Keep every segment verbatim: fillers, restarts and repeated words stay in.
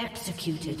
Executed.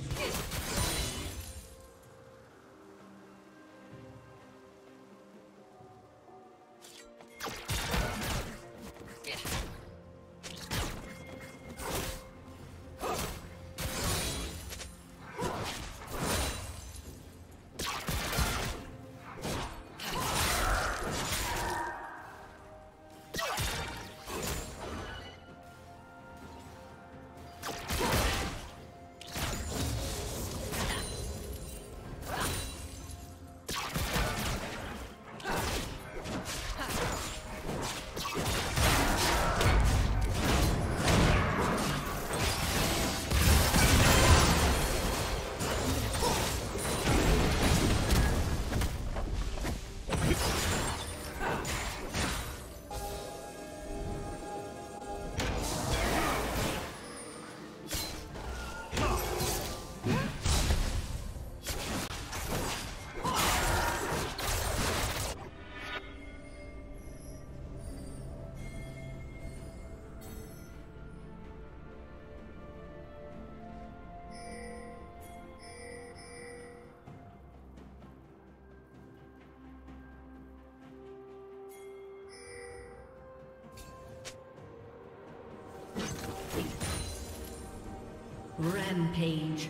Rampage.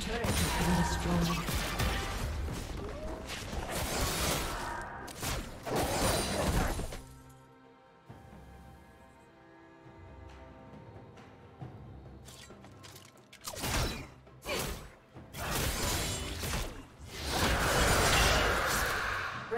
team's turret has been destroyed.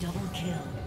Double kill.